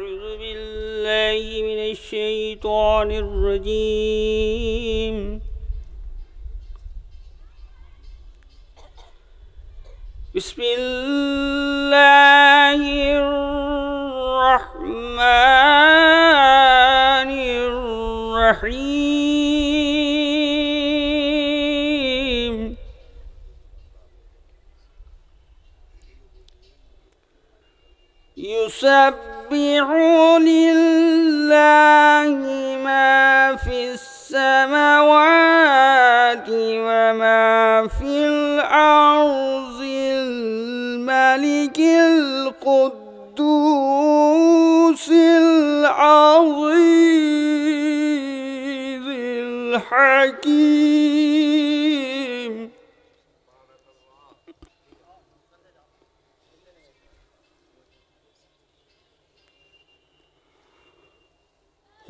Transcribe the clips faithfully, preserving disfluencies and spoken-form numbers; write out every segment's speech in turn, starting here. أعوذ بالله من الشيطان الرجيم. بسم الله الرحمن الرحيم. يسبح لله ما في السماوات وما في الأرض الملك القدوس العزيز الحكيم.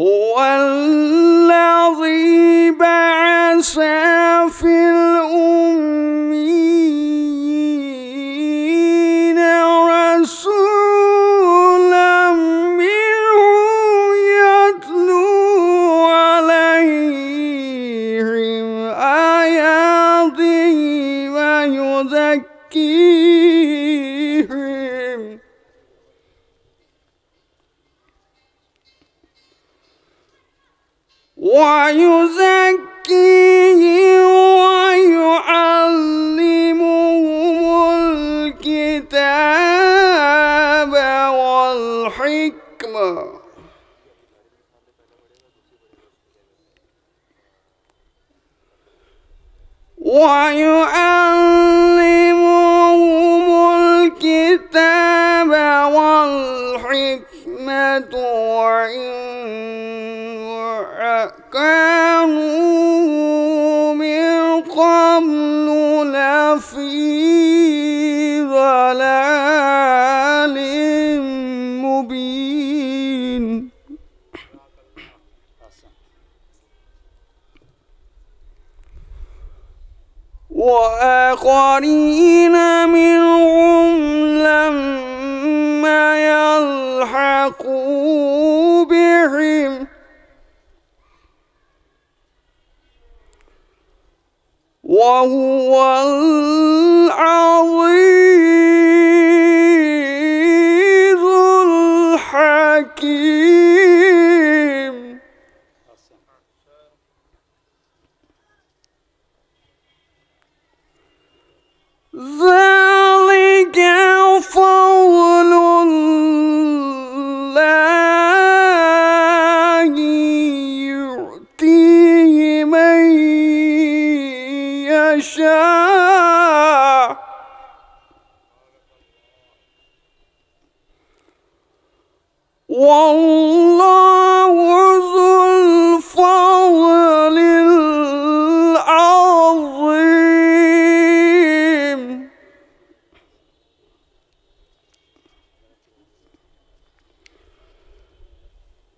هو الذي بعث في الأميين رسولا منهم يتلو عليهم آياته ويزكيهم ويزكيهم ويعلمهم الكتاب والحكمة ويعلمهم الكتاب والحكمة وإن كانوا من قبل لفي ضلال مبين. وآخرين منهم لما يلحقوا بهم وهو العزيز الحكيم. ذلك فضل الله يؤتيه من يشاء والله ذو الفضل العظيم.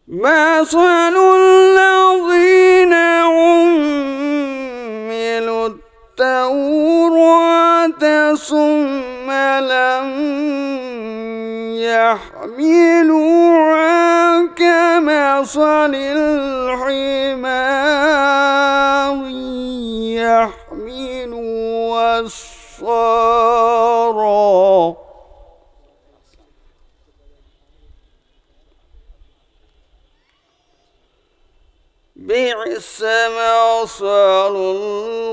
مثل الذين عملوا التوراة ثم لم يحملوها كمثل الحمار يحمل أسفارا بئس مثل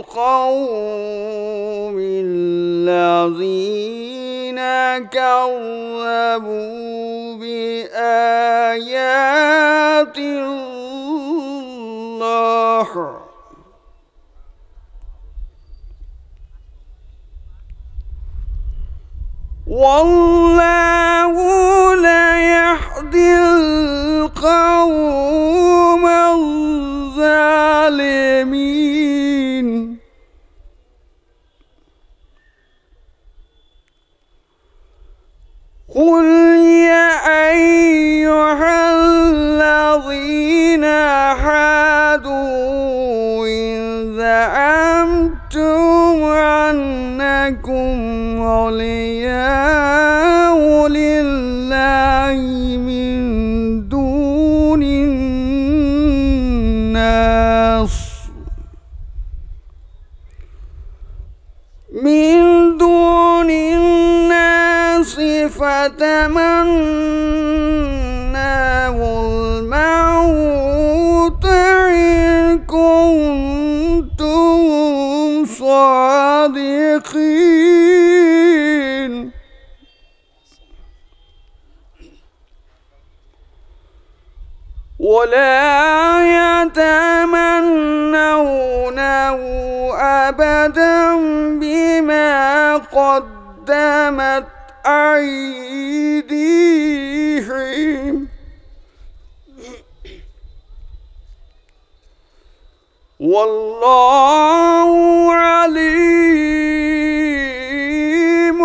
القوم الذين كذبوا بآيات الله والله لا يهدي القوم الظالمين. قل يا أيها الذين هادوا إن زعمتم أنكم أولياء لله من دون الناس من دون الناس فتمنوا الموت إن كنتم صادقين ولا يتمنونه أبدا بما قدمت أيديهم والله عليم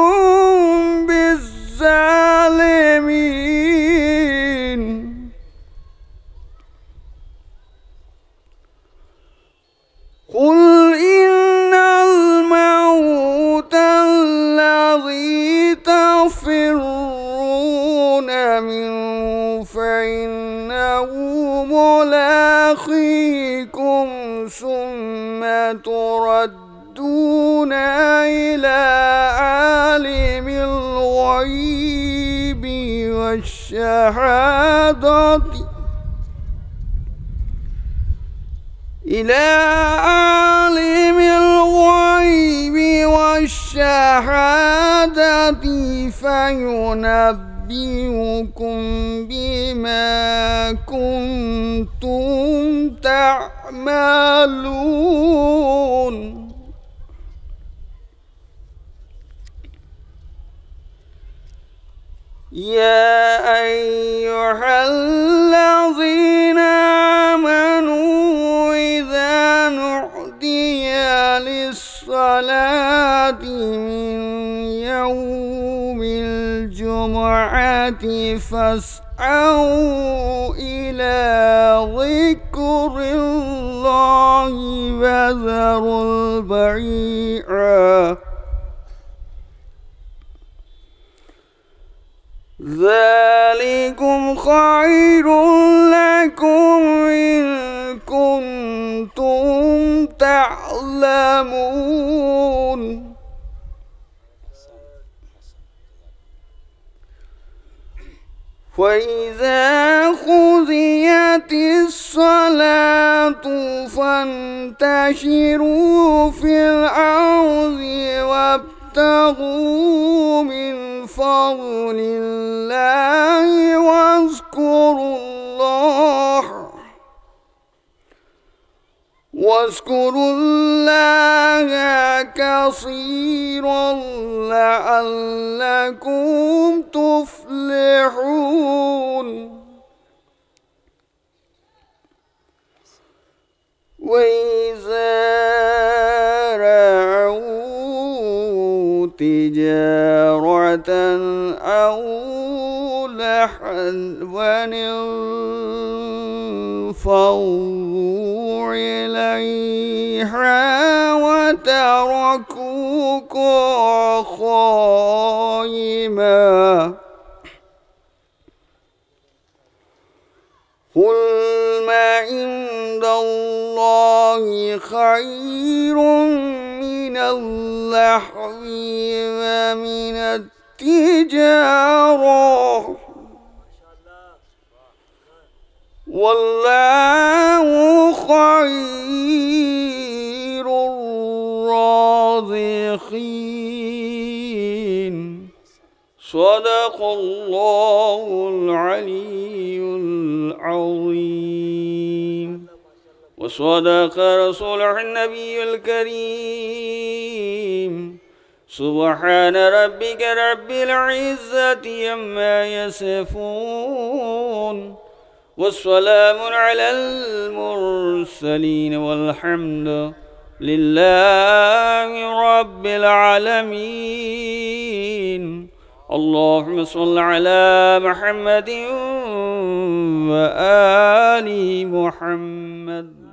بالظالمين قل إن الموت الذي تفرون منه فإنه ملاقيكم ثم تردون إلى عالم الغيب والشهادة إلى عالم الغيب والشهادة فينبئكم بما كنتم تعملون يا أيها الذين آمنوا إذا نُعْدِيَ للصلاة من يوم الجمعة فاسعوا إلى ذكر الله وذروا البيع ذلكم خير لكم إن كنتم تعلمون فإذا قضيت الصلاة فانتشروا في الأرض وابتغوا من فضل الله واذكروا الله واذكروا الله كثيرا لعلكم تفلحون وإذا رأوا تجارة أو لهوا انفضوا إليها وتركوك قائما قل ما عند الله خير من اللهو ومن التجارة والله خير الرازقين صدق الله العلي العظيم وصدق رسوله النبي الكريم سبحان ربك رب العزة عما يصفون والسلام على المرسلين والحمد لله رب العالمين اللهم صل على محمد وآل محمد.